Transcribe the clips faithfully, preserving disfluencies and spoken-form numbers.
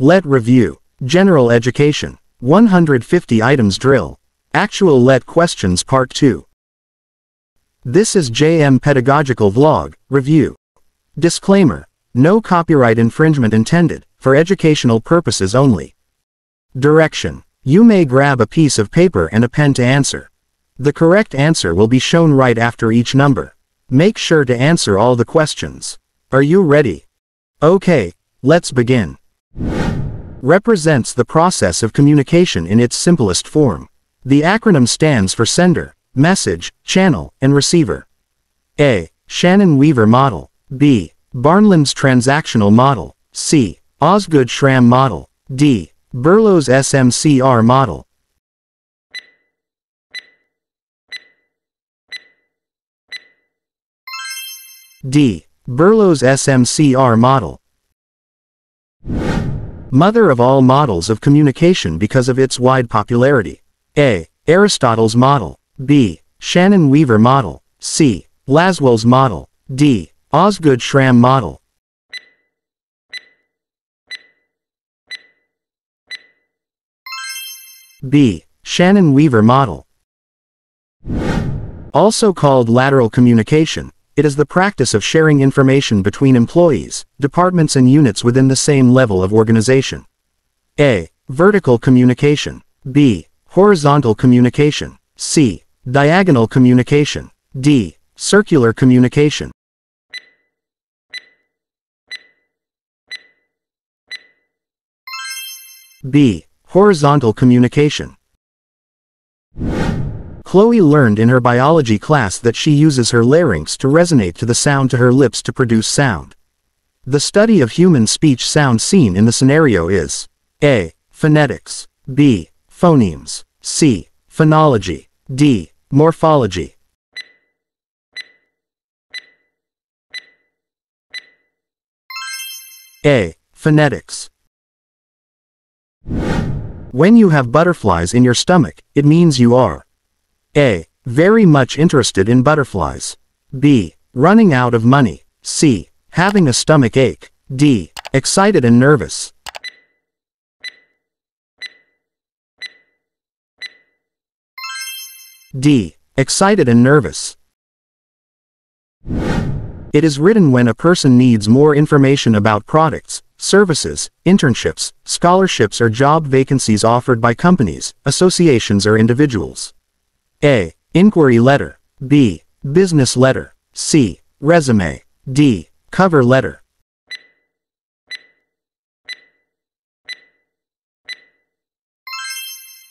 L E T Review. General Education. one hundred fifty Items Drill. Actual L E T Questions Part two. This is J M Pedagogical Vlog, Review. Disclaimer. No copyright infringement intended, for educational purposes only. Direction. You may grab a piece of paper and a pen to answer. The correct answer will be shown right after each number. Make sure to answer all the questions. Are you ready? Okay, let's begin. Represents the process of communication in its simplest form. The acronym stands for sender, message, channel, and receiver. A. Shannon Weaver model. B. Barnlund's transactional model. C. Osgood-Schramm model. D. Berlow's S M C R model. D. Berlow's S M C R model. Mother of all models of communication because of its wide popularity. A. Aristotle's model. B. Shannon Weaver model. C. Lasswell's model. D. Osgood-Schramm model. B. Shannon Weaver model. Also called lateral communication, it is the practice of sharing information between employees, departments and units within the same level of organization. A. Vertical communication. B. Horizontal communication. C. Diagonal communication. D. Circular communication. B. Horizontal communication. Chloe learned in her biology class that she uses her larynx to resonate to the sound to her lips to produce sound. The study of human speech sound seen in the scenario is A. Phonetics. B. Phonemes. C. Phonology. D. Morphology. A. Phonetics. When you have butterflies in your stomach, it means you are A. Very much interested in butterflies. B. Running out of money. C. Having a stomach ache. D. Excited and nervous. D. Excited and nervous. It is written when a person needs more information about products, services, internships, scholarships or job vacancies offered by companies, associations or individuals. A. Inquiry letter. B. Business letter. C. Resume. D. Cover letter.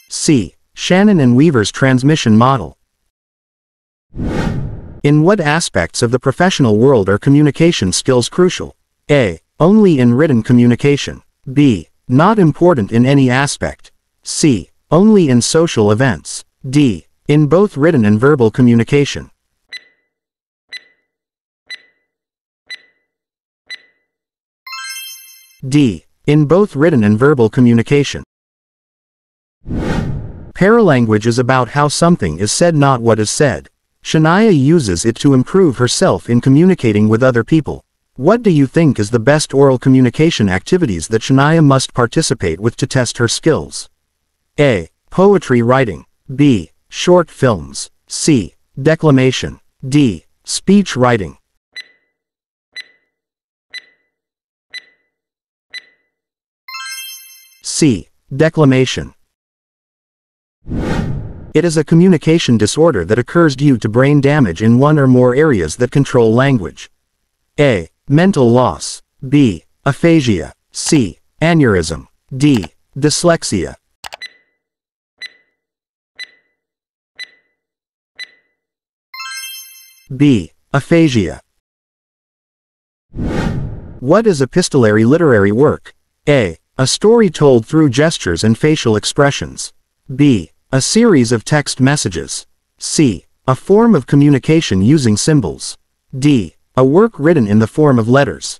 C. Shannon and Weaver's transmission model. In what aspects of the professional world are communication skills crucial? A. Only in written communication. B. Not important in any aspect. C. Only in social events. D. In both written and verbal communication. D. In both written and verbal communication. Paralanguage is about how something is said, not what is said. Shania uses it to improve herself in communicating with other people. What do you think is the best oral communication activities that Shania must participate with to test her skills? A. Poetry writing. B. Short films. C. Declamation. D. Speech writing. C. Declamation. It is a communication disorder that occurs due to brain damage in one or more areas that control language. A. Mental loss. B. Aphasia. C. Aneurysm. D. Dyslexia. B. Aphasia. What is epistolary literary work? A. A story told through gestures and facial expressions. B. A series of text messages. C. A form of communication using symbols. D. A work written in the form of letters.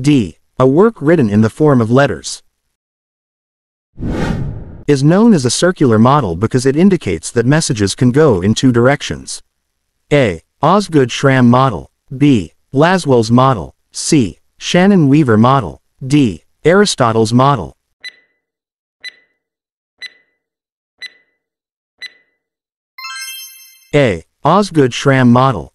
D. A work written in the form of letters. Is known as a circular model because it indicates that messages can go in two directions. A. Osgood-Schramm model. B. Lasswell's model. C. Shannon Weaver model. D. Aristotle's model. A. Osgood-Schramm model.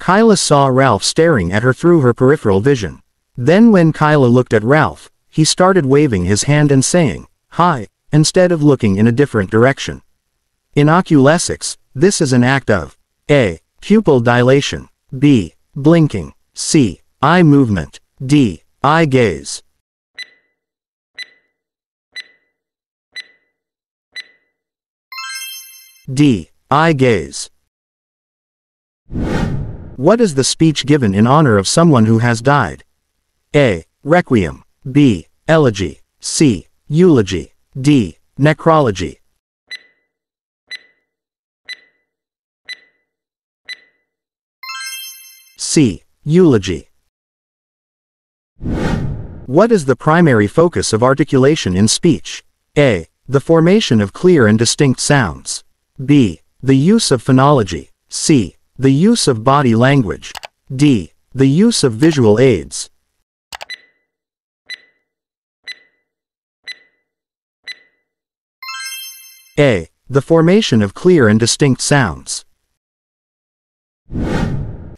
Kyla saw Ralph staring at her through her peripheral vision. Then when Kyla looked at Ralph, he started waving his hand and saying, "Hi," instead of looking in a different direction. In oculesics, this is an act of A. Pupil dilation. B. Blinking. C. Eye movement. D. Eye gaze. D. Eye gaze. What is the speech given in honor of someone who has died? A. Requiem. B. Elegy. C. Eulogy. D. Necrology. C. Eulogy. What is the primary focus of articulation in speech? A. The formation of clear and distinct sounds. B. The use of phonology. C. The use of body language. D. The use of visual aids. A. The formation of clear and distinct sounds.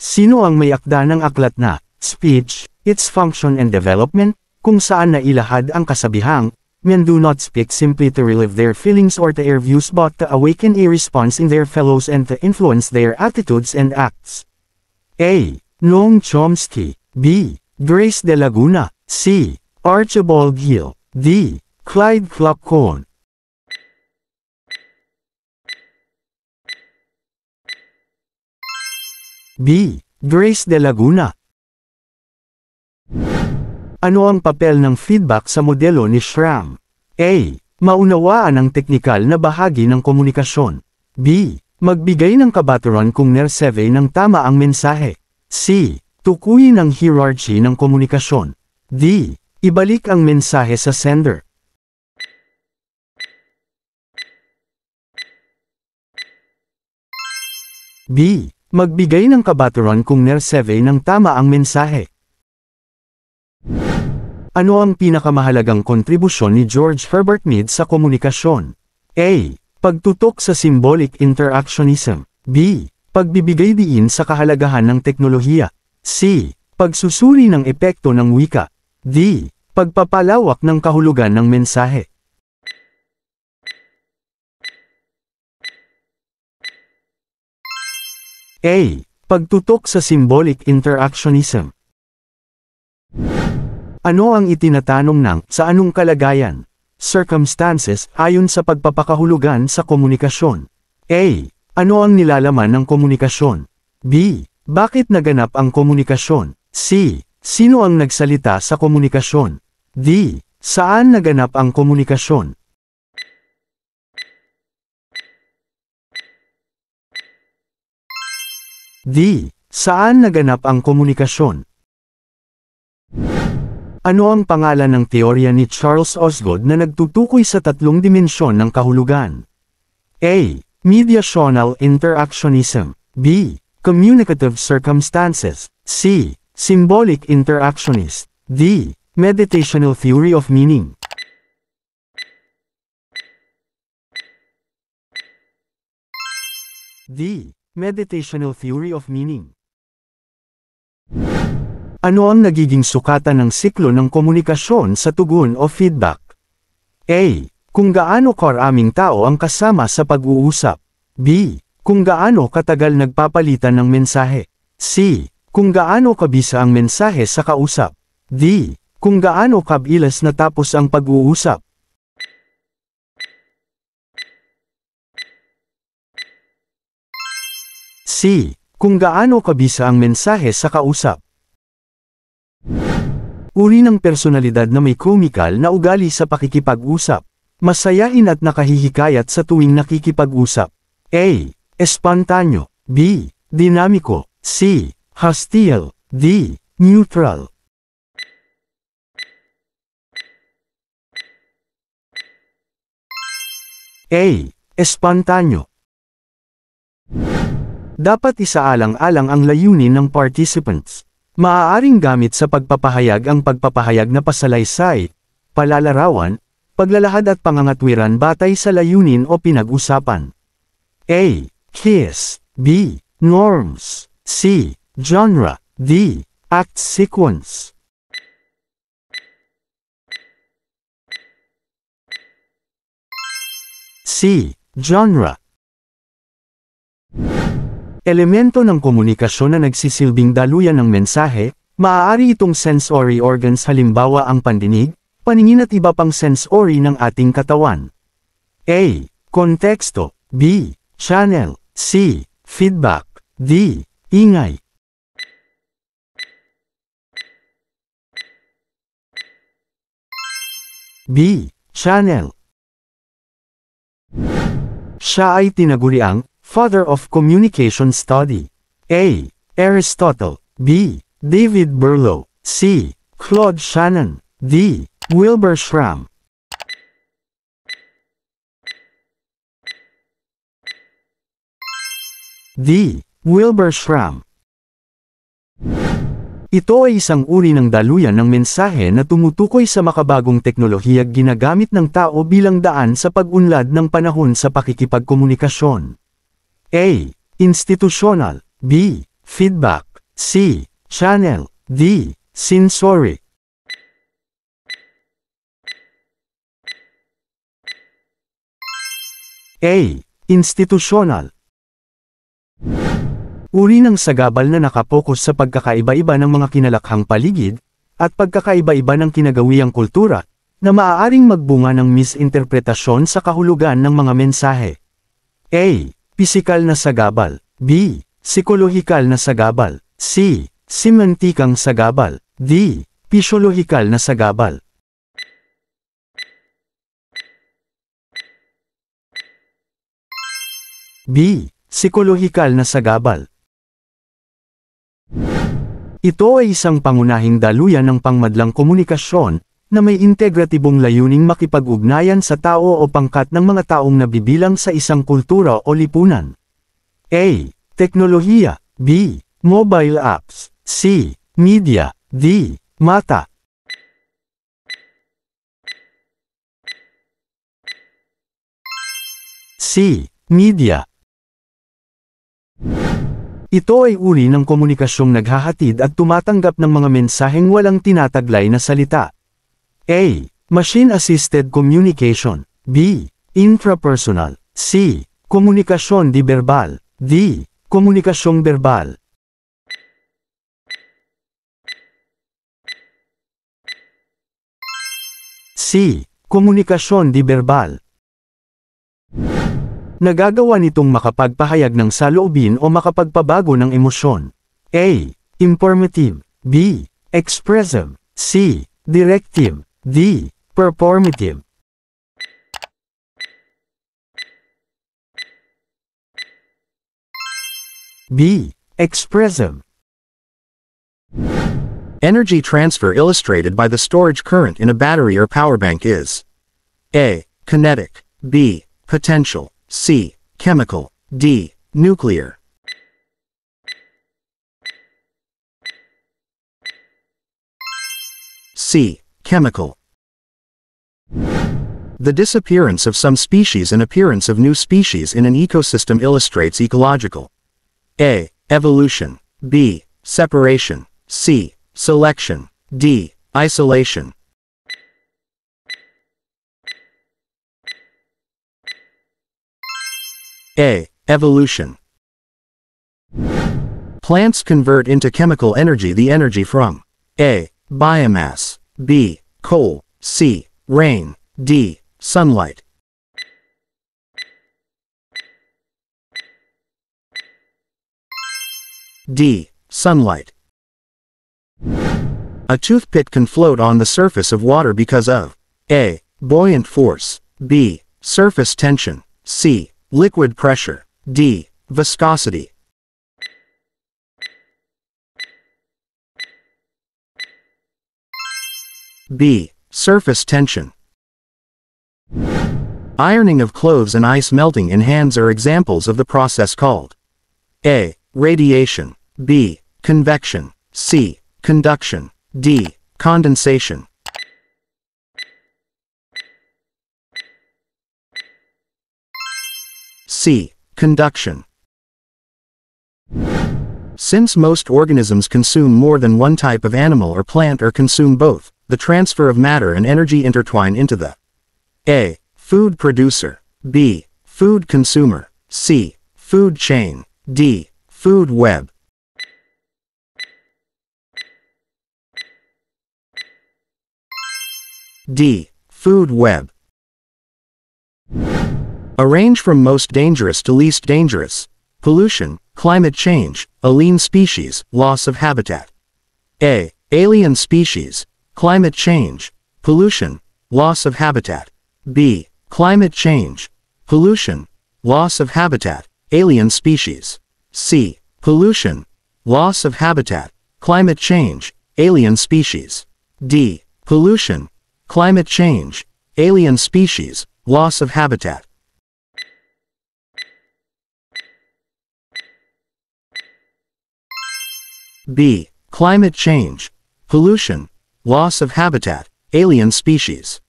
Sino ang may akda ng aklat na Speech, Its Function and Development, kung saan nailahad ang kasabihang, "Men do not speak simply to relieve their feelings or to air views but to awaken a response in their fellows and to influence their attitudes and acts." A. Noam Chomsky. B. Grace de Laguna. C. Archibald Hill. D. Clyde Cluckcone. B. Grace de Laguna. Ano ang papel ng feedback sa modelo ni Schramm? A. Maunawaan ang teknikal na bahagi ng komunikasyon. B. Magbigay ng kabaturan kung nerserve ng tama ang mensahe. C. Tukuyin ang hierarchy ng komunikasyon. D. Ibalik ang mensahe sa sender. B. Magbigay ng kabaturan kung nerserve ng tama ang mensahe. Ano ang pinakamahalagang kontribusyon ni George Herbert Mead sa komunikasyon? A. Pagtutok sa symbolic interactionism. B. Pagbibigay diin sa kahalagahan ng teknolohiya. C. Pagsusuri ng epekto ng wika. D. Pagpapalawak ng kahulugan ng mensahe. A. Pagtutok sa symbolic interactionism. Ano ang itinatanong ng sa anong kalagayan? Circumstances ayon sa pagpapakahulugan sa komunikasyon. A. Ano ang nilalaman ng komunikasyon? B. Bakit naganap ang komunikasyon? C. Sino ang nagsalita sa komunikasyon? D. Saan naganap ang komunikasyon? D. Saan naganap ang komunikasyon? Ano ang pangalan ng teorya ni Charles Osgood na nagtutukoy sa tatlong dimensyon ng kahulugan? A. Mediational interactionism. B. Communicative circumstances. C. Symbolic interactionist. D. Meditational theory of meaning. D. Meditational theory of meaning. Ano ang nagiging sukatan ng siklo ng komunikasyon sa tugon o feedback? A. Kung gaano karaming tao ang kasama sa pag-uusap. B. Kung gaano katagal nagpapalitan ng mensahe. C. Kung gaano kabisa ang mensahe sa kausap. D. Kung gaano kabilis natapos ang pag-uusap. C. Kung gaano kabisa ang mensahe sa kausap. Uri ng personalidad na may komikal na ugali sa pakikipag-usap. Masayain at nakahihikayat sa tuwing nakikipag-usap. A. Espontaneo. B. Dinamiko. C. Hostile. D. Neutral. A. Espontaneo. Dapat isaalang-alang ang layunin ng participants. Maaaring gamit sa pagpapahayag ang pagpapahayag na pasalaysay, palalarawan, paglalahad at pangangatwiran batay sa layunin o pinag-usapan. A. Case. B. Norms. C. Genre. D. Act sequence. C. Genre. Elemento ng komunikasyon na nagsisilbing daluyan ng mensahe, maaari itong sensory organs halimbawa ang pandinig, paningin at iba pang sensory ng ating katawan. A. Konteksto. B. Channel. C. Feedback. D. Ingay. B. Channel. Siya ay tinaguriang Father of Communication Study. A. Aristotle. B. David Burlow. C. Claude Shannon. D. Wilbur Schramm. D. Wilbur Schramm. Ito ay isang uri ng daluyan ng mensahe na tumutukoy sa makabagong teknolohiya ginagamit ng tao bilang daan sa pag-unlad ng panahon sa pakikipagkomunikasyon. A. Institutional. B. Feedback. C. Channel. D. Sensory. A. Institutional. Uri ng sagabal na nakapokus sa pagkakaiba-iba ng mga kinalakhang paligid, at pagkakaiba-iba ng kinagawiang kultura, na maaaring magbunga ng misinterpretasyon sa kahulugan ng mga mensahe. A. Pisikal na sagabal. B. Psikolohikal na sagabal. C. Semantikang sagabal. D. Pisyolohikal na sagabal. B. Psikolohikal na sagabal. Ito ay isang pangunahing daluyan ng pangmadlang komunikasyon na may integratibong layuning makipag-ugnayan sa tao o pangkat ng mga taong nabibilang sa isang kultura o lipunan. A. Teknolohiya. B. Mobile apps. C. Media. D. Mata. C. Media. Ito ay uri ng komunikasyong naghahatid at tumatanggap ng mga mensaheng walang tinataglay na salita. A. Machine-assisted communication. B. Intrapersonal. C. Komunikasyon di verbal. D. Komunikasyong verbal. C. Komunikasyon di verbal. Nagagawa nitong makapagpahayag ng saloobin o makapagpabago ng emosyon. A. Informative. B. Expressive. C. Directive. D. Performative. B. Expressive. Energy transfer illustrated by the storage current in a battery or power bank is A. Kinetic. B. Potential. C. Chemical. D. Nuclear. C. Chemical. The disappearance of some species and appearance of new species in an ecosystem illustrates ecological. A. Evolution. B. Separation. C. Selection. D. Isolation. A. Evolution. Plants convert into chemical energy the energy from A. Biomass. B. Coal. C. Rain. D. Sunlight. D. Sunlight. A toothpick can float on the surface of water because of A. Buoyant force. B. Surface tension. C. Liquid pressure. D. Viscosity. B. Surface tension. Ironing of clothes and ice melting in hands are examples of the process called A. Radiation. B. Convection. C. Conduction. D. Condensation. C. Conduction. Since most organisms consume more than one type of animal or plant or consume both, the transfer of matter and energy intertwine into the A. Food producer. B. Food consumer. C. Food chain. D. Food web. D. Food web. A range from most dangerous to least dangerous. Pollution, climate change, alien species, loss of habitat. A. Alien species, climate change, pollution, loss of habitat. B. Climate change, pollution, loss of habitat, alien species. C. Pollution, loss of habitat, climate change, alien species. D. Pollution, climate change, alien species, loss of habitat. B. Climate change, pollution, loss of habitat, alien species.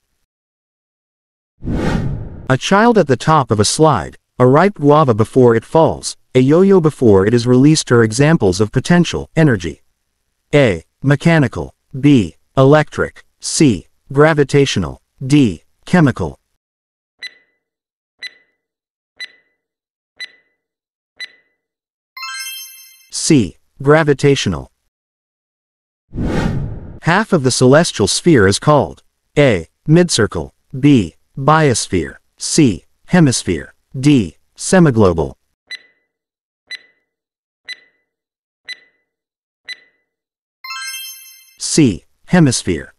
A child at the top of a slide, a ripe guava before it falls, a yo-yo before it is released are examples of potential energy. A. Mechanical. B. Electric. C. Gravitational. D. Chemical. C. Gravitational. Half of the celestial sphere is called A. Midcircle. B. Biosphere. C. Hemisphere. D. Semiglobal. C. Hemisphere.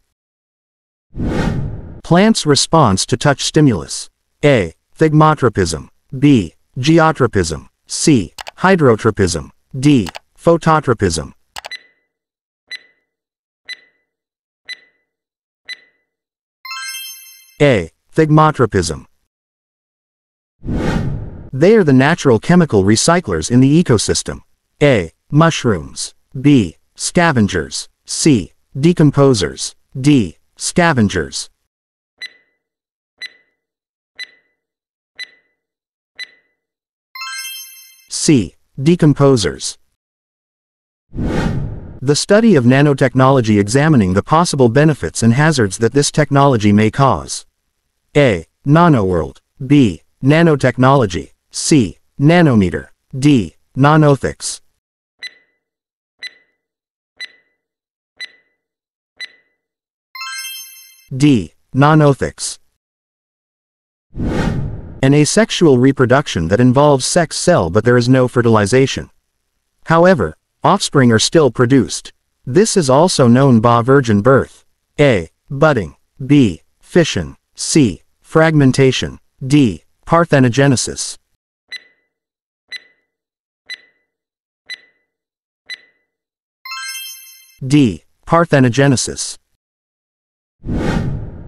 Plants' response to touch stimulus. A. Thigmotropism. B. Geotropism. C. Hydrotropism. D. Phototropism. A. Thigmotropism. They are the natural chemical recyclers in the ecosystem. A. Mushrooms. B. Scavengers. C. Decomposers. D. Scavengers. C. Decomposers. The study of nanotechnology examining the possible benefits and hazards that this technology may cause. A. Nanoworld. B. Nanotechnology. C. Nanometer. D. Nanothics. D. Nanothics. An asexual reproduction that involves sex cell but there is no fertilization. However, offspring are still produced. This is also known by virgin birth. A. Budding. B. Fission. C. Fragmentation. D. Parthenogenesis. D. Parthenogenesis.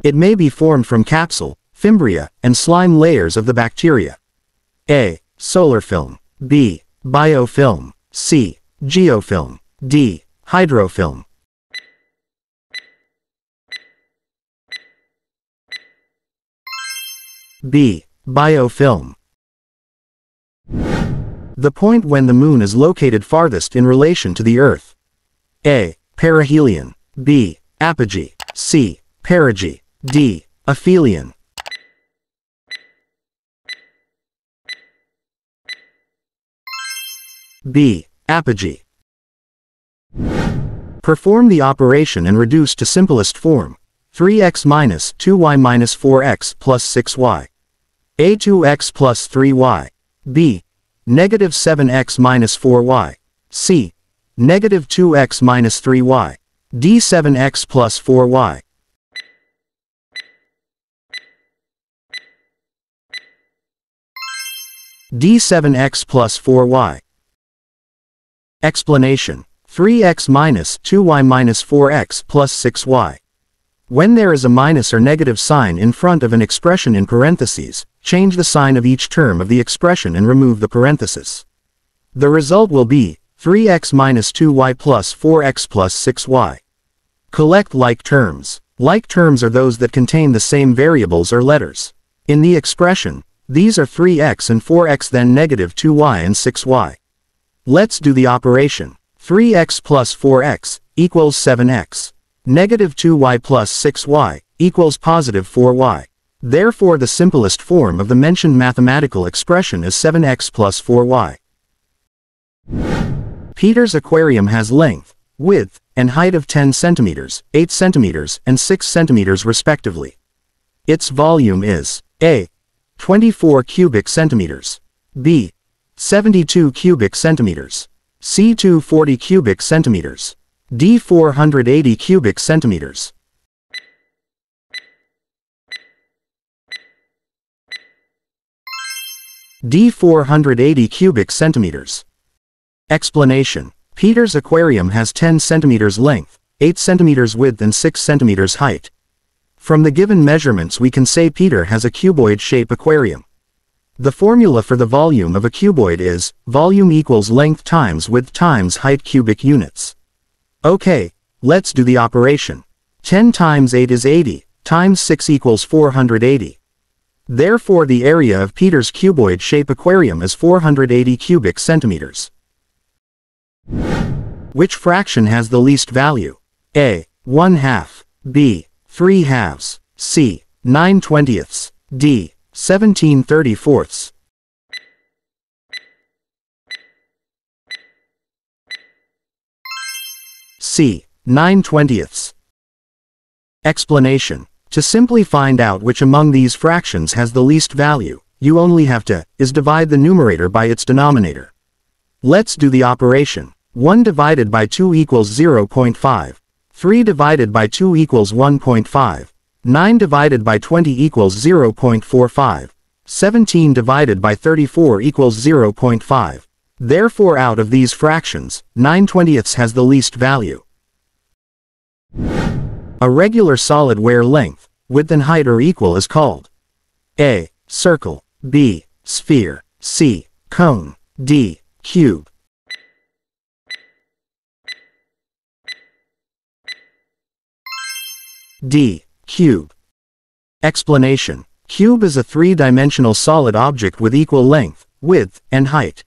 It may be formed from capsule, fimbria, and slime layers of the bacteria. A. Solar film. B. Biofilm. C. Geofilm. D. Hydrofilm. B. Biofilm. The point when the moon is located farthest in relation to the Earth. A. Perihelion. B. Apogee. C. Perigee. D. Aphelion. B. Apogee. Perform the operation and reduce to simplest form. three x minus two y minus four x plus six y. A. two x plus three y. B. Negative seven x minus four y. C. Negative two x minus three y. D. seven x plus four y. D. seven x plus four y. Explanation. three x minus two y minus four x plus six y. When there is a minus or negative sign in front of an expression in parentheses, change the sign of each term of the expression and remove the parenthesis. The result will be three x minus two y plus four x plus six y. Collect like terms. Like terms are those that contain the same variables or letters. In the expression, these are three x and four x, then negative two y and six y. Let's do the operation. three x plus four x equals seven x. Negative two y plus six y equals positive four y. Therefore, the simplest form of the mentioned mathematical expression is seven x plus four y. Peter's aquarium has length, width, and height of ten centimeters, eight centimeters, and six centimeters respectively. Its volume is A. twenty-four cubic centimeters. B. seventy-two cubic centimeters. C. two hundred forty cubic centimeters. D. four hundred eighty cubic centimeters. D. four hundred eighty cubic centimeters. Explanation. Peter's aquarium has ten centimeters length, eight centimeters width, and six centimeters height. From the given measurements, we can say Peter has a cuboid-shaped aquarium. The formula for the volume of a cuboid is, volume equals length times width times height cubic units. Okay, let's do the operation. ten times eight is eighty, times six equals four hundred eighty. Therefore, the area of Peter's cuboid-shaped aquarium is four hundred eighty cubic centimeters. Which fraction has the least value? A. one half. B. three halves. C. nine twentieths. D. seventeen thirty-fourths. C. nine twentieths. Explanation. To simply find out which among these fractions has the least value, you only have to, is divide the numerator by its denominator. Let's do the operation. one divided by two equals zero point five. three divided by two equals one point five. nine divided by twenty equals zero point four five. seventeen divided by thirty-four equals zero point five. Therefore, out of these fractions, nine twentieths has the least value. A regular solid where length, width, and height are equal is called A. Circle. B. Sphere. C. Cone. D. Cube. D. Cube. Explanation. Cube is a three-dimensional solid object with equal length, width, and height.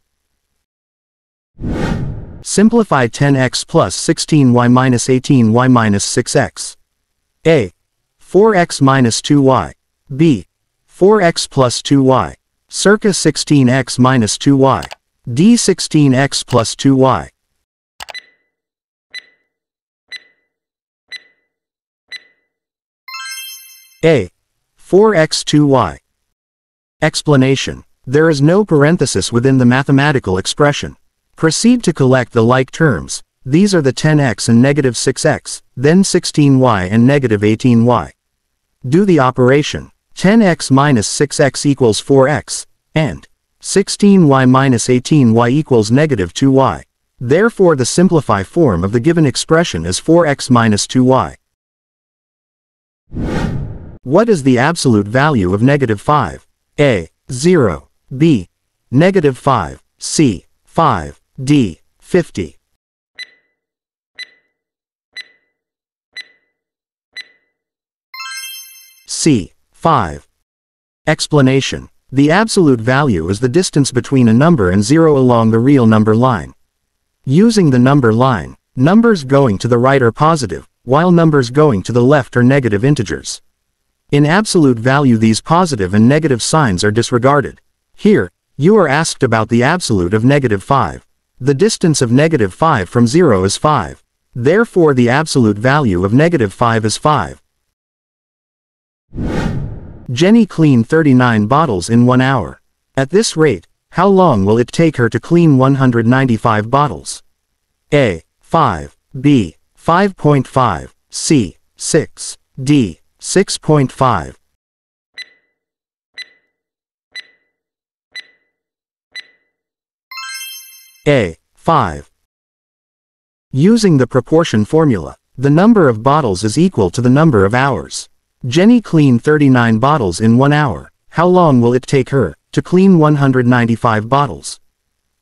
Simplify ten x plus sixteen y minus eighteen y minus six x. A. four x minus two y. B. four x plus two y. Circa sixteen x minus two y. D. sixteen x plus two y. A. four x two y. Explanation. There is no parenthesis within the mathematical expression. Proceed to collect the like terms. These are the ten x and negative six x, then sixteen y and negative eighteen y. Do the operation. ten x minus six x equals four x, and sixteen y minus eighteen y equals negative two y. Therefore, the simplify form of the given expression is four x minus two y. What is the absolute value of negative five? A. zero. B. Negative five. C. five. D. fifty. C. five. Explanation. The absolute value is the distance between a number and zero along the real number line. Using the number line, numbers going to the right are positive, while numbers going to the left are negative integers. In absolute value, these positive and negative signs are disregarded. Here, you are asked about the absolute of negative five. The distance of negative five from zero is five. Therefore, the absolute value of negative five is five. Jenny cleaned thirty-nine bottles in one hour. At this rate, how long will it take her to clean one hundred ninety-five bottles? A. five. B. five point five. C. six. D. six point five. A. five. Using the proportion formula, the number of bottles is equal to the number of hours. Jenny cleaned thirty-nine bottles in one hour. How long will it take her to clean one hundred ninety-five bottles?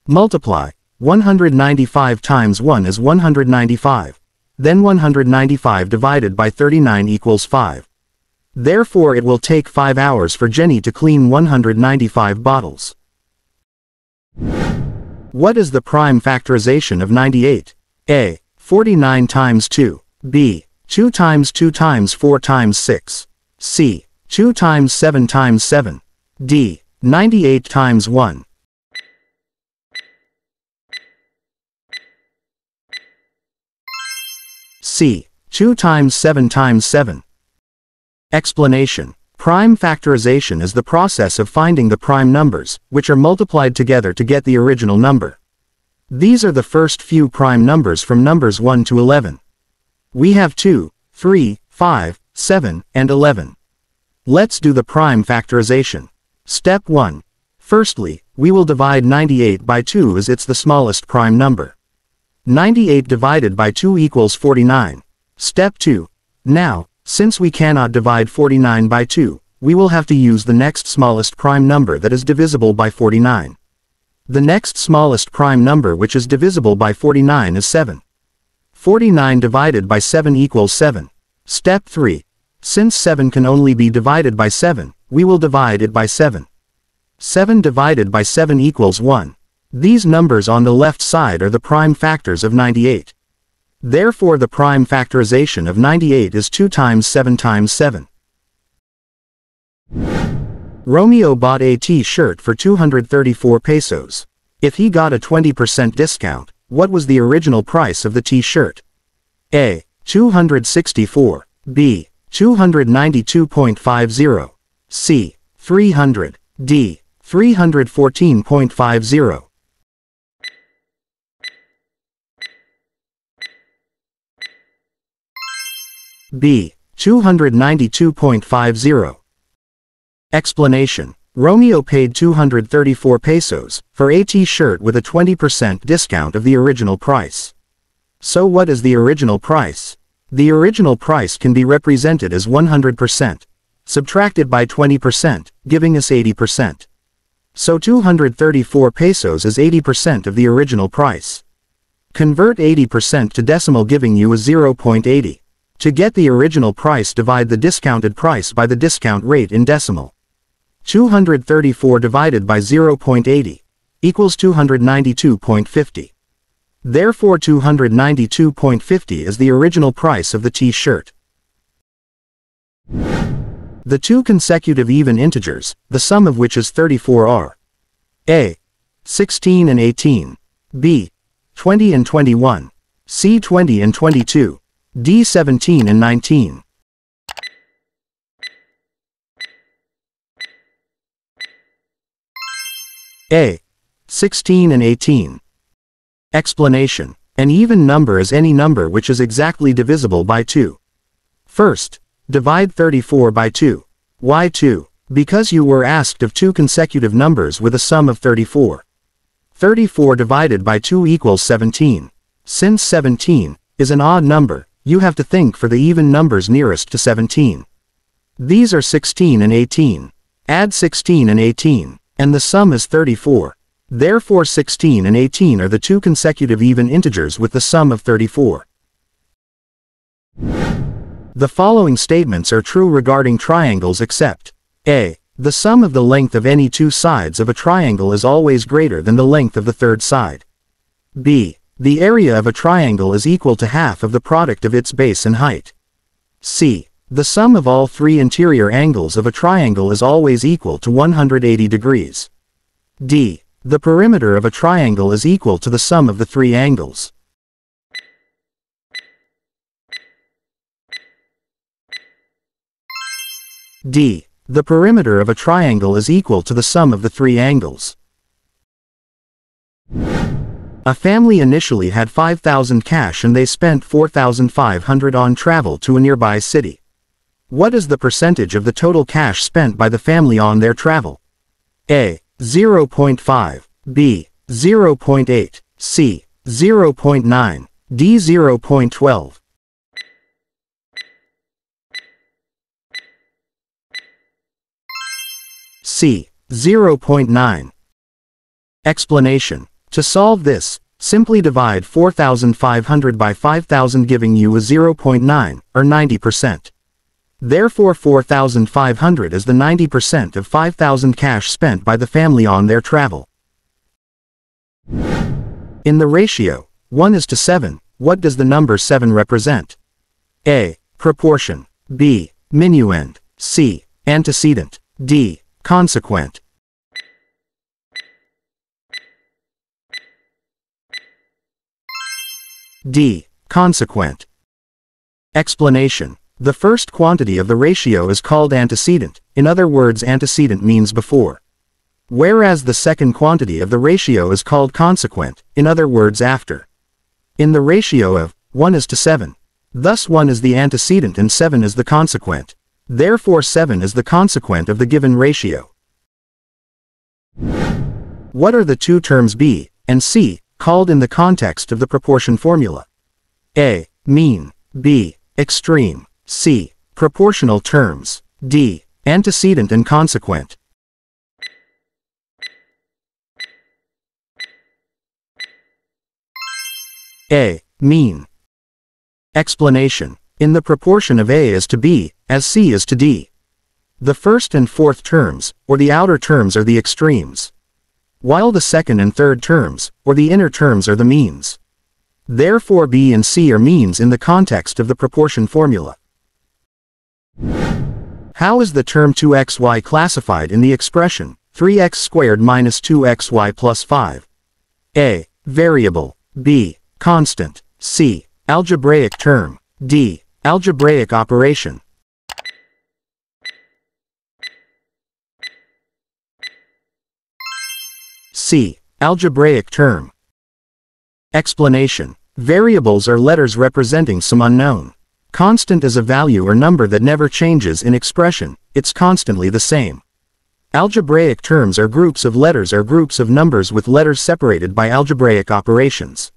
Multiply one hundred ninety-five times one is one hundred ninety-five. Then one hundred ninety-five divided by thirty-nine equals five. Therefore it will take five hours for Jenny to clean one hundred ninety-five bottles. What is the prime factorization of ninety-eight? A. forty-nine times two. B. two times two times four times six. C. two times seven times seven. D. ninety-eight times one. C. two times seven times seven. Explanation. Prime factorization is the process of finding the prime numbers, which are multiplied together to get the original number. These are the first few prime numbers from numbers one to eleven. We have two, three, five, seven, and eleven. Let's do the prime factorization. Step one. Firstly, we will divide ninety-eight by two as it's the smallest prime number. ninety-eight divided by two equals forty-nine. Step two. Now, since we cannot divide forty-nine by two, we will have to use the next smallest prime number that is divisible by forty-nine. The next smallest prime number which is divisible by forty-nine is seven. forty-nine divided by seven equals seven. Step three. Since seven can only be divided by seven, we will divide it by seven. seven divided by seven equals one. These numbers on the left side are the prime factors of ninety-eight. Therefore the prime factorization of ninety-eight is two times seven times seven. Romeo bought a t-shirt for two hundred thirty-four pesos. If he got a twenty percent discount, what was the original price of the t-shirt? A. two hundred sixty-four. B. two hundred ninety-two point five zero. C. three hundred. D. three hundred fourteen point five zero. B. two hundred ninety-two point five zero. Explanation. Romeo paid two hundred thirty-four pesos for a t-shirt with a twenty percent discount of the original price. So what is the original price? The original price can be represented as one hundred percent, subtracted by twenty percent, giving us eighty percent. So two hundred thirty-four pesos is eighty percent of the original price. Convert eighty percent to decimal, giving you a zero point eight zero. To get the original price, divide the discounted price by the discount rate in decimal. two hundred thirty-four divided by zero point eight zero equals two hundred ninety-two point five zero. Therefore two hundred ninety-two point five zero is the original price of the t-shirt. The two consecutive even integers, the sum of which is thirty-four, are A. sixteen and eighteen. B. twenty and twenty-one. C. twenty and twenty-two. D. seventeen and nineteen. A. sixteen and eighteen. Explanation. An even number is any number which is exactly divisible by two. First, divide thirty-four by two. Why two? Because you were asked of two consecutive numbers with a sum of thirty-four. thirty-four divided by two equals seventeen. Since seventeen is an odd number, you have to think for the even numbers nearest to seventeen. These are sixteen and eighteen. Add sixteen and eighteen, and the sum is thirty-four. Therefore sixteen and eighteen are the two consecutive even integers with the sum of thirty-four. The following statements are true regarding triangles except A. The sum of the length of any two sides of a triangle is always greater than the length of the third side. B. The area of a triangle is equal to half of the product of its base and height. C. The sum of all three interior angles of a triangle is always equal to one hundred eighty degrees. D. The perimeter of a triangle is equal to the sum of the three angles. D. The perimeter of a triangle is equal to the sum of the three angles. A family initially had five thousand cash and they spent four thousand five hundred on travel to a nearby city. What is the percentage of the total cash spent by the family on their travel? A. zero point five. B. zero point eight. C. zero point nine. D. zero point one two. C. zero point nine. Explanation. To solve this, Simply divide four thousand five hundred by five thousand, giving you a zero point nine, or ninety percent. Therefore four thousand five hundred is the ninety percent of five thousand cash spent by the family on their travel. In the ratio one is to seven, what does the number seven represent? A. Proportion. B. Minuend. C. Antecedent. D. Consequent. D. Consequent. Explanation. The first quantity of the ratio is called antecedent. In other words, antecedent means before. Whereas the second quantity of the ratio is called consequent. In other words, after. In the ratio of one is to seven. Thus one is the antecedent and seven is the consequent. Therefore seven is the consequent of the given ratio. What are the two terms B and C called in the context of the proportion formula? A. Mean. B. Extreme. C. Proportional terms. D. Antecedent and consequent. A. Mean. Explanation. In the proportion of A is to B, as C is to D. The first and fourth terms, or the outer terms, are the extremes, while the second and third terms, or the inner terms, are the means. Therefore B and C are means in the context of the proportion formula. How is the term two x y classified in the expression three x squared minus two x y plus five? A. Variable. B. Constant. C. Algebraic term. D. Algebraic operation. C. Algebraic term. Explanation. Variables are letters representing some unknown. Constant is a value or number that never changes in expression, it's constantly the same. Algebraic terms are groups of letters or groups of numbers with letters separated by algebraic operations.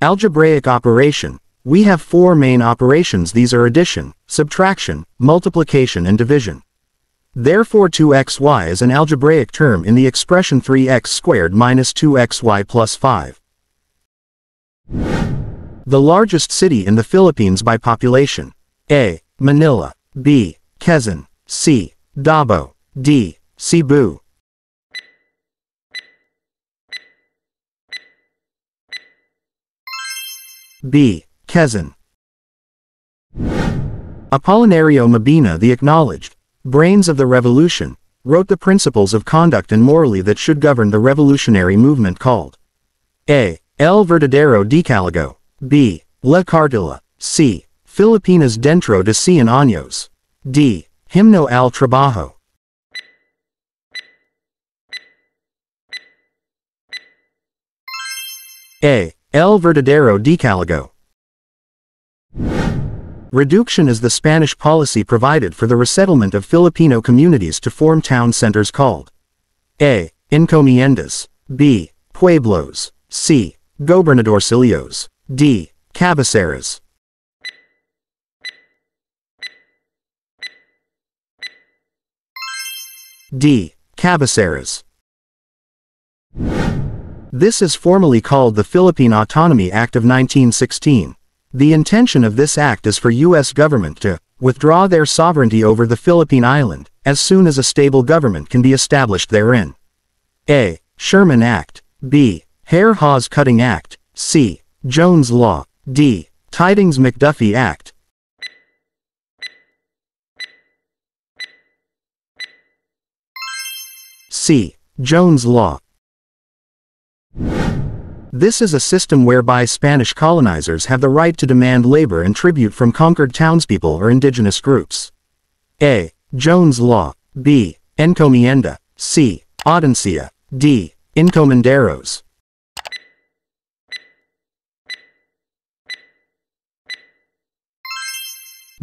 Algebraic operation. We have four main operations. These are addition, subtraction, multiplication and division. Therefore two x y is an algebraic term in the expression three x squared minus two x y plus five. The largest city in the Philippines by population. A. Manila. B. Quezon. C. Davao. D. Cebu. B. Quezon. Apolinario Mabini, the acknowledged brains of the revolution, wrote the principles of conduct and morality that should govern the revolutionary movement called A. El Verdadero Decalogo. B. La Cartilla. C. Filipinas dentro de cien años. D. Himno al Trabajo. A. El Verdadero Decalogo. Reduction is the Spanish policy provided for the resettlement of Filipino communities to form town centers called A. Encomiendas. B. Pueblos. C. Gobernadorcillos. D. Cabaceras. D. Cabaceras. This is formally called the Philippine Autonomy Act of nineteen sixteen. The intention of this act is for U S government to withdraw their sovereignty over the Philippine island as soon as a stable government can be established therein. A. Sherman Act. B. Hare-Haws Cutting Act. C. Jones Law. D. Tidings-McDuffie Act. C. Jones Law. This is a system whereby Spanish colonizers have the right to demand labor and tribute from conquered townspeople or indigenous groups. A. Jones Law. B. Encomienda. C. Audiencia. D. Encomenderos.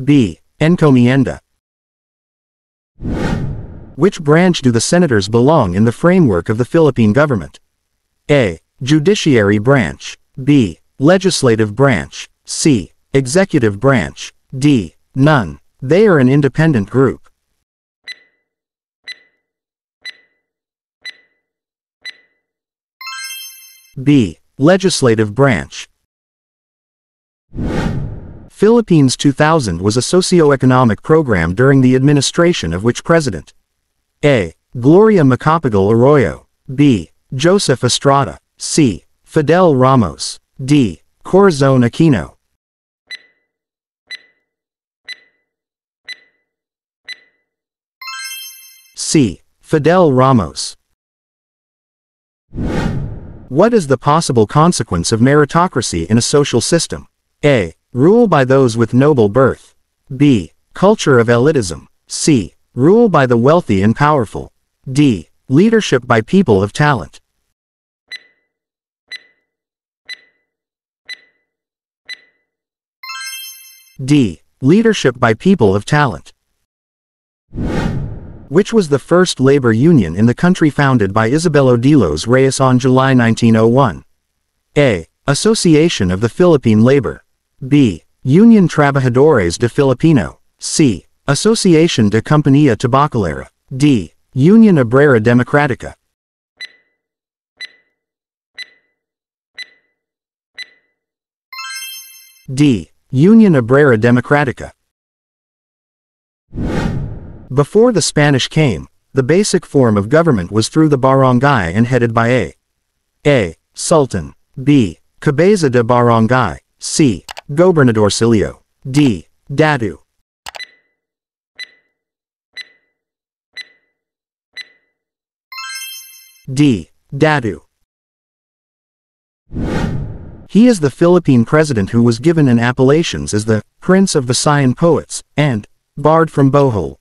B. Encomienda. Which branch do the senators belong in the framework of the Philippine government? A. Judiciary branch. B. Legislative branch. C. Executive branch. D. None. They are an independent group. B. Legislative branch. Philippines two thousand was a socio-economic program during the administration of which president? A. Gloria Macapagal Arroyo. B. Joseph Estrada. C. Fidel Ramos. D. Corazon Aquino. C. Fidel Ramos. What is the possible consequence of meritocracy in a social system? A. Rule by those with noble birth. B. Culture of elitism. C. Rule by the wealthy and powerful. D. Leadership by people of talent. D. Leadership by people of talent. Which was the first labor union in the country founded by Isabello de los Reyes on July nineteen oh one? A. Association of the Philippine Labor. B. Union Trabajadores de Filipino. C. Association de Compañía Tabacalera. D. Unión Obrera Democrática. D. Unión Obrera Democrática. Before the Spanish came, the basic form of government was through the barangay and headed by a. A. Sultan. B. Cabeza de Barangay. C. Gobernadorcillo. D. Datu. D. Datu. He is the Philippine president who was given in appellations as the Prince of Visayan Poets and Bard from Bohol.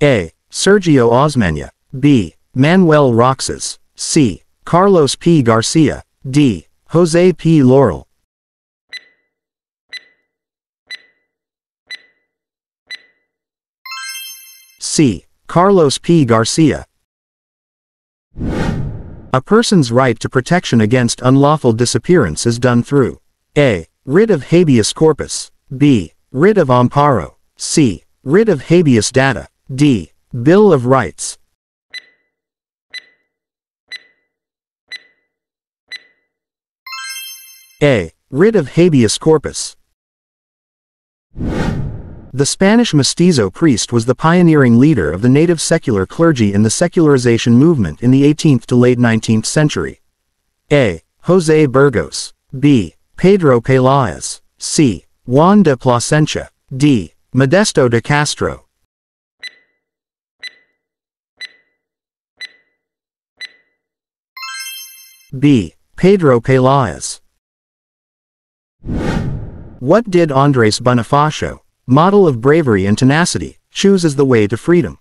A. Sergio Osmeña. B. Manuel Roxas. C. Carlos P. Garcia. D. Jose P. Laurel. C. Carlos P. Garcia. A person's right to protection against unlawful disappearance is done through A. Writ of habeas corpus. B. Writ of amparo. C. Writ of habeas data. D. Bill of Rights. A. Writ of habeas corpus. The Spanish mestizo priest was the pioneering leader of the native secular clergy in the secularization movement in the eighteenth to late nineteenth century. A. Jose Burgos. B. Pedro Pelaez. C. Juan de Plasencia. D. Modesto de Castro. B. Pedro Pelaez. What did Andres Bonifacio, model of bravery and tenacity, choose as the way to freedom?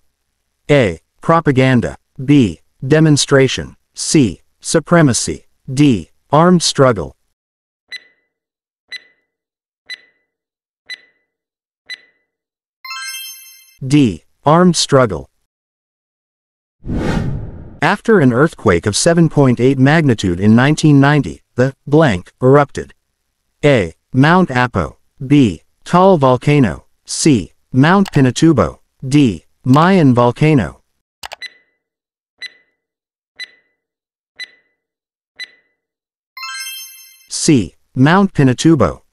A. Propaganda. B. Demonstration. C. Supremacy. D. Armed struggle. D. Armed struggle. After an earthquake of seven point eight magnitude in nineteen ninety, the blank erupted. A. Mount Apo. B. Taal volcano. C. Mount Pinatubo. D. Mayan volcano. C. Mount Pinatubo.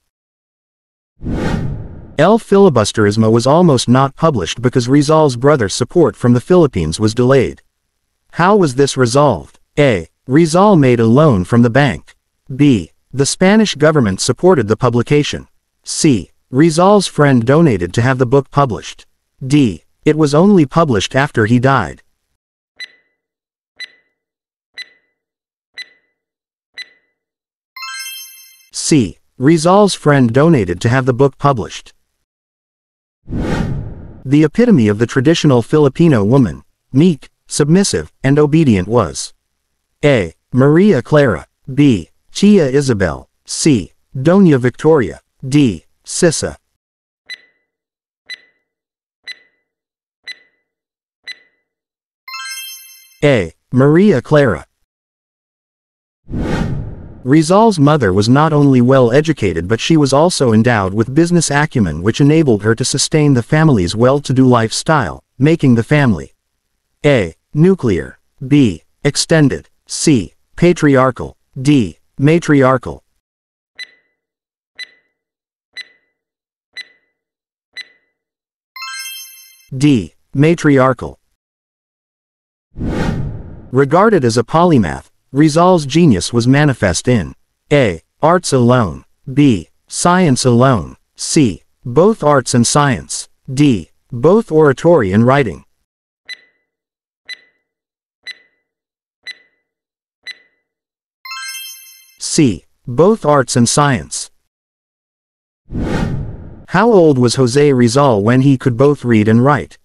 El Filibusterismo was almost not published because Rizal's brother's support from the Philippines was delayed. How was this resolved? A. Rizal made a loan from the bank. B. The Spanish government supported the publication. C. Rizal's friend donated to have the book published. D. It was only published after he died. C. Rizal's friend donated to have the book published. The epitome of the traditional Filipino woman, meek, submissive, and obedient was A. Maria Clara. B. Tia Isabel. C. Doña Victoria. D. Sissa. A. Maria Clara. Rizal's mother was not only well educated, but she was also endowed with business acumen, which enabled her to sustain the family's well-to-do lifestyle, making the family A. Nuclear. B. Extended. C. Patriarchal. D. Matriarchal. D. Matriarchal. Regarded as a polymath, Rizal's genius was manifest in A. Arts alone. B. Science alone. C. Both arts and science. D. Both oratory and writing. C. Both arts and science. How old was Jose Rizal when he could both read and write?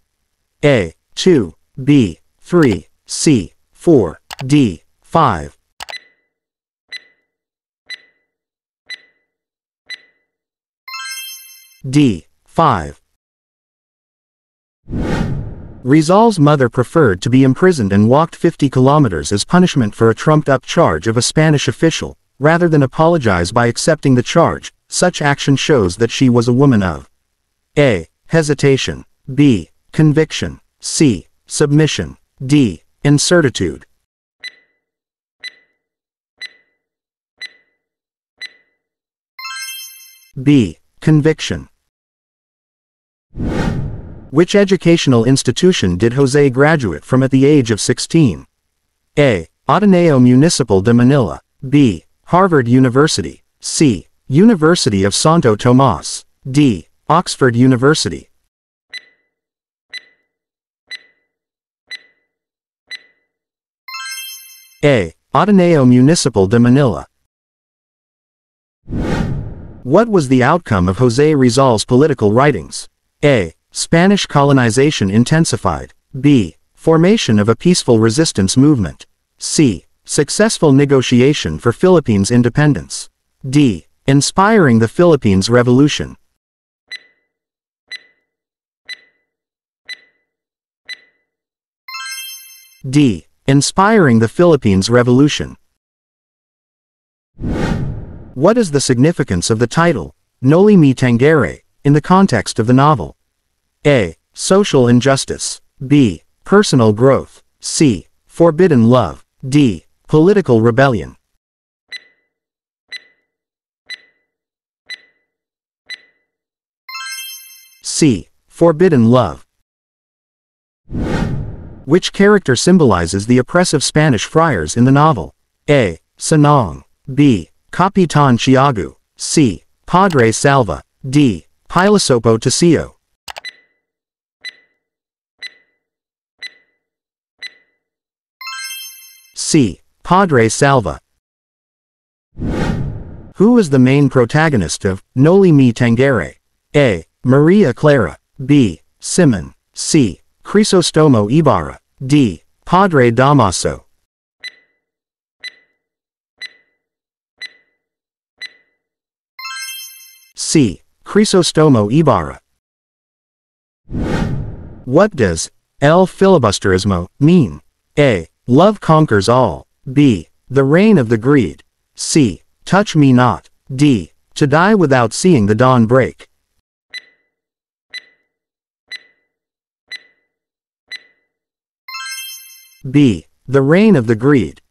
A. two, B. three, C. four, D. five. D. five. Rizal's mother preferred to be imprisoned and walked fifty kilometers as punishment for a trumped-up charge of a Spanish official, rather than apologize by accepting the charge. Such action shows that she was a woman of A. Hesitation. B. Conviction. C. Submission. D. Incertitude. B. Conviction. Which educational institution did Jose graduate from at the age of sixteen? A. Ateneo Municipal de Manila. B. Harvard University. C. University of Santo Tomas. D. Oxford University. A. Ateneo Municipal de Manila. What was the outcome of José Rizal's political writings? A. Spanish colonization intensified. B. Formation of a peaceful resistance movement. C. Successful negotiation for Philippines independence. D. Inspiring the Philippines Revolution. D. Inspiring the Philippines Revolution. What is the significance of the title, Noli Me Tangere, in the context of the novel? A. Social injustice. B. Personal growth. C. Forbidden love. D. Political rebellion. C. Forbidden love. Which character symbolizes the oppressive Spanish friars in the novel? A. Sanong. B. Capitan Chiagu. C. Padre Salva. D. Pilosopo Tasio. C. Padre Salva. Who is the main protagonist of Noli Me Tangere? A. Maria Clara. B. Simon. C. Crisostomo Ibarra. D. Padre Damaso. C. Crisostomo Ibarra. What does El Filibusterismo mean? A. Love conquers all. B. The reign of the greed. C. Touch me not. D. To die without seeing the dawn break. B. The reign of the greed.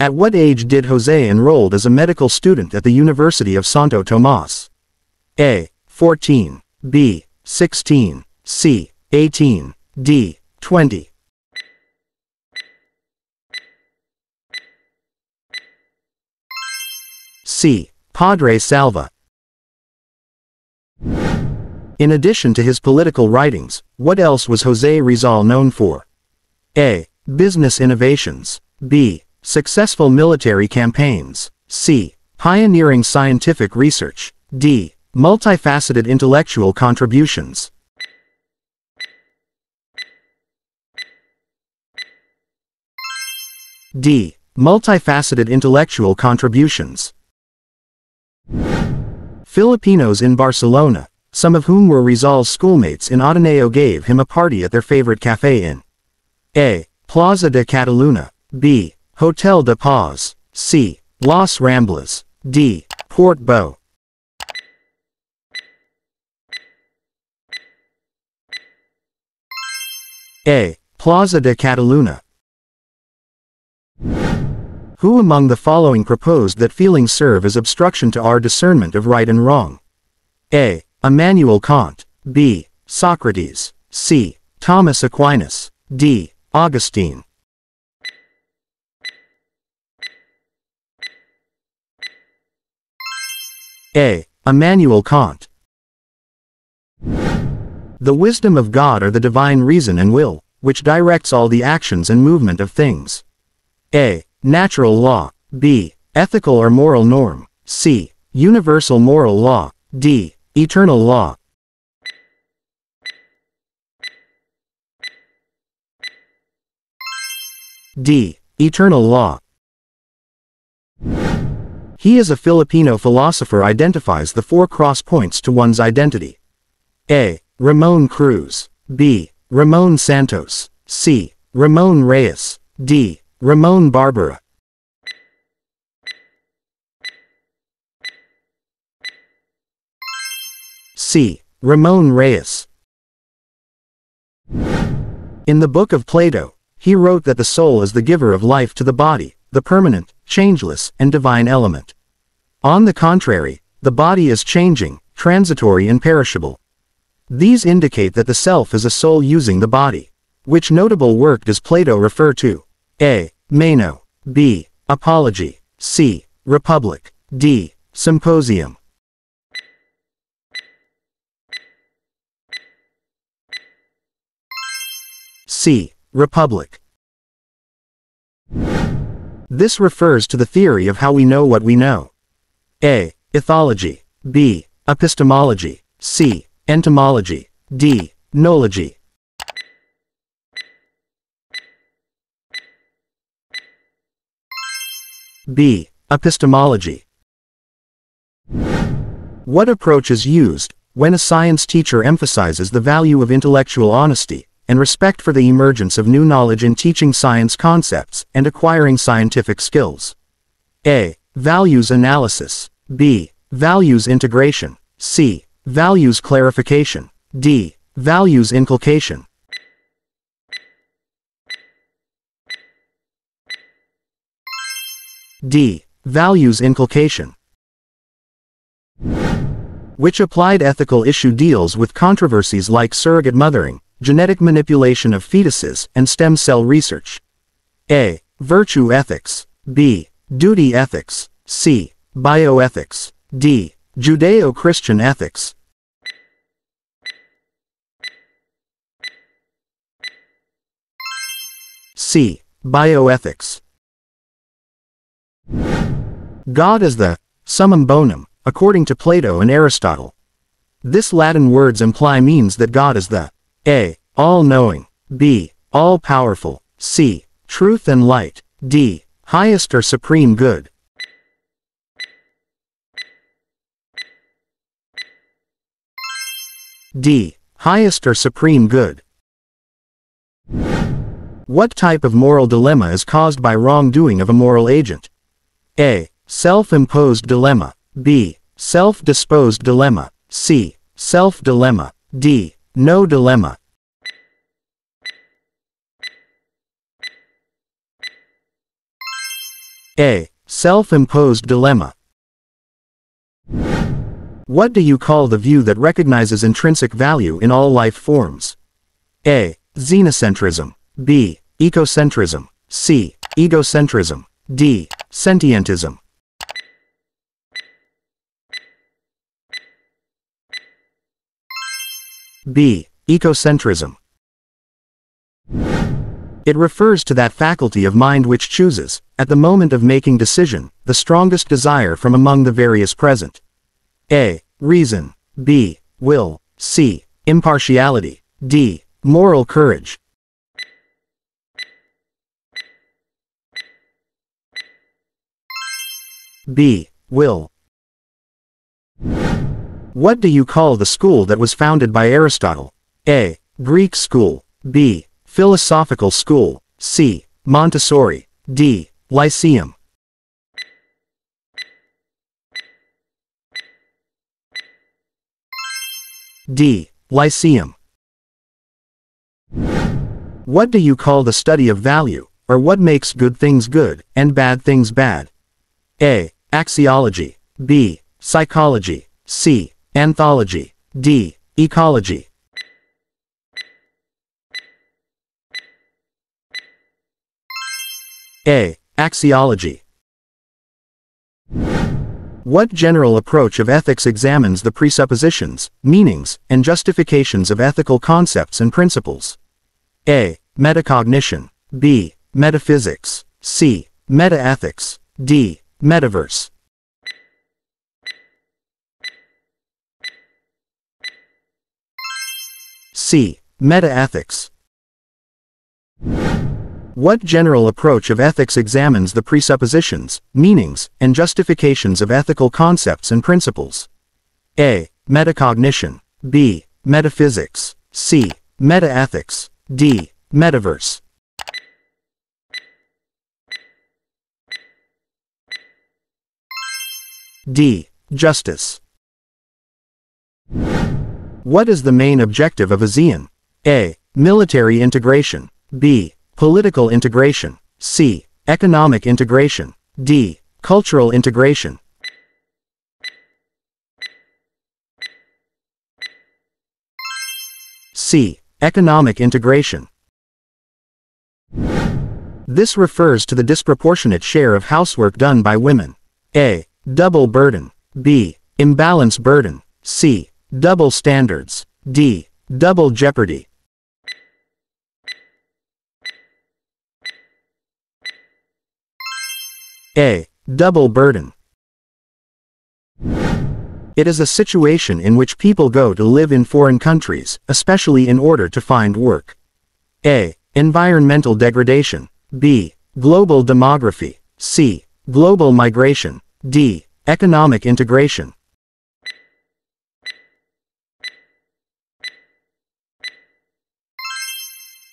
At what age did Jose enrolled as a medical student at the University of Santo Tomas? A. fourteen. B. sixteen. C. eighteen. D. twenty. C. Padre Salva. In addition to his political writings, what else was José Rizal known for? A. Business innovations. B. Successful military campaigns. C. Pioneering scientific research. D. Multifaceted intellectual contributions. D. Multifaceted intellectual contributions. Filipinos in Barcelona, some of whom were Rizal's schoolmates in Ateneo, gave him a party at their favorite cafe in A. Plaza de Cataluña. B. Hotel de Paz. C. Las Ramblas. D. Port Bow. A. Plaza de Cataluña. Who among the following proposed that feelings serve as obstruction to our discernment of right and wrong? A. Immanuel Kant. B. Socrates. C. Thomas Aquinas. D. Augustine. A. Immanuel Kant. The wisdom of God or the divine reason and will, which directs all the actions and movement of things. A. Natural law. B. Ethical or moral norm. C. Universal moral law. D. Eternal law. D. Eternal law. He as a Filipino philosopher identifies the four cross points to one's identity. A. Ramon Cruz. B. Ramon Santos. C. Ramon Reyes. D. Ramon Barbera. C. Ramon Reyes. In the book of Plato, he wrote that the soul is the giver of life to the body, the permanent, changeless, and divine element. On the contrary, the body is changing, transitory and perishable. These indicate that the self is a soul using the body. Which notable work does Plato refer to? A. Meno. B. Apology. C. Republic. D. Symposium. C. Republic. This refers to the theory of how we know what we know. A. Ethology. B. Epistemology. C. Entomology. D. Nology. B. Epistemology. What approach is used when a science teacher emphasizes the value of intellectual honesty and respect for the emergence of new knowledge in teaching science concepts and acquiring scientific skills? A. Values analysis. B. Values integration. C. Values clarification. D. Values inculcation. D. Values inculcation. Which applied ethical issue deals with controversies like surrogate mothering, genetic manipulation of fetuses, and stem cell research? A. Virtue ethics. B. Duty ethics. C. Bioethics. D. Judeo-Christian ethics. C. Bioethics. God is the summum bonum, according to Plato and Aristotle. This Latin words imply means that God is the A. All-knowing. B. All-powerful. C. Truth and light. D. Highest or supreme good. D. Highest or supreme good. What type of moral dilemma is caused by wrongdoing of a moral agent? A. Self-imposed dilemma. B. Self-disposed dilemma. C. Self-dilemma. D. No dilemma. A. Self-imposed dilemma. What do you call the view that recognizes intrinsic value in all life forms? A. Xenocentrism. B. Ecocentrism. C. Egocentrism. D. Sentientism. B. Ecocentrism. It refers to that faculty of mind which chooses, at the moment of making decision, the strongest desire from among the various present. A. Reason. B. Will. C. Impartiality. D. Moral courage. B. Will. What do you call the school that was founded by Aristotle? A. Greek school. B. Philosophical school. C. Montessori. D. Lyceum. D. Lyceum. What do you call the study of value, are what makes good things good, and bad things bad. A. Axiology. B. Psychology. C. Anthology. D. Ecology. A. Axiology. What general approach of ethics examines the presuppositions, meanings, and justifications of ethical concepts and principles? A. Metacognition. B. Metaphysics. C. Metaethics. D. Metaverse. C. Metaethics. What general approach of ethics examines the presuppositions, meanings, and justifications of ethical concepts and principles? A. Metacognition. B. Metaphysics. C. Metaethics. D. Metaverse. D. Justice. What is the main objective of ASEAN? A. Military integration. B. Political integration. C. Economic integration. D. Cultural integration. C. Economic integration. This refers to the disproportionate share of housework done by women. A. Double burden. B. Imbalance burden. C. Double standards. D. Double jeopardy. A. Double burden. It is a situation in which people go to live in foreign countries, especially in order to find work. A. Environmental degradation. B. Global demography. C. Global migration. D. Economic integration.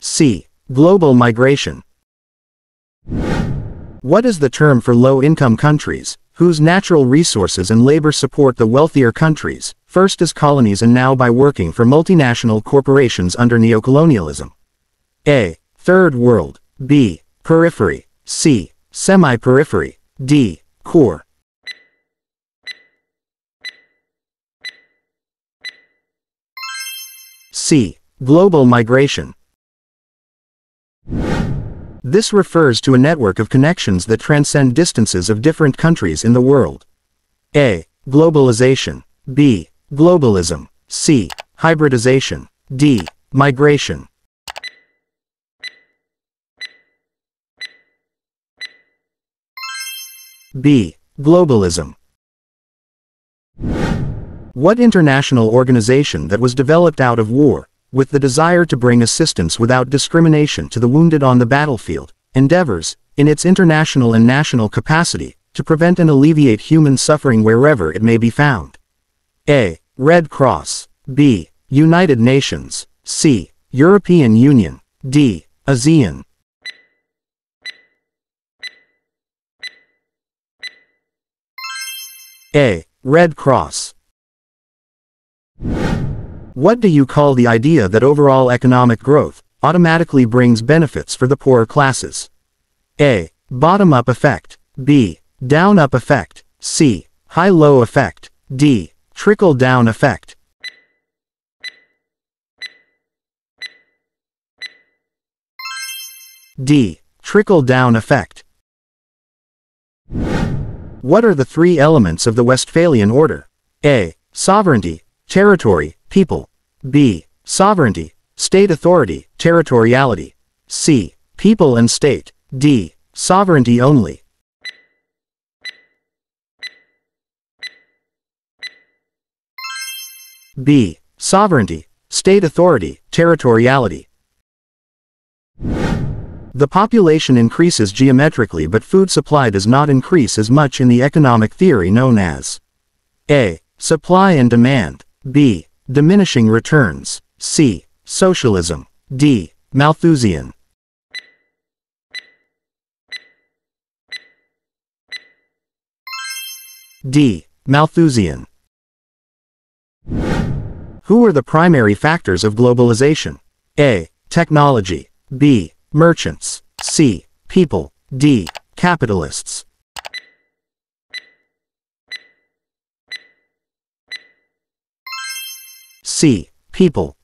C. Global migration. What is the term for low-income countries, whose natural resources and labor support the wealthier countries, first as colonies and now by working for multinational corporations under neocolonialism? A. Third world. B. Periphery. C. Semi-periphery. D. Core. C. Global migration. This refers to a network of connections that transcend distances of different countries in the world. A. Globalization. B. Globalism. C. Hybridization. D. Migration. B. Globalism. What international organization that was developed out of war, with the desire to bring assistance without discrimination to the wounded on the battlefield, endeavors, in its international and national capacity, to prevent and alleviate human suffering wherever it may be found? A. Red Cross. B. United Nations. C. European Union. D. ASEAN. A. Red Cross. What do you call the idea that overall economic growth automatically brings benefits for the poorer classes? A. Bottom-up effect. B. Down-up effect. C. High-low effect. D. Trickle-down effect. D. Trickle-down effect. What are the three elements of the Westphalian order? A. Sovereignty, territory, people. B. Sovereignty, state authority, territoriality. C. People and state. D. Sovereignty only. B. Sovereignty, state authority, territoriality. The population increases geometrically, but food supply does not increase as much in the economic theory known as A. Supply and demand. B. Diminishing returns. C. Socialism. D. Malthusian. D. Malthusian. Who are the primary factors of globalization? A. Technology. B. Merchants. C. people, d. capitalists. C. People.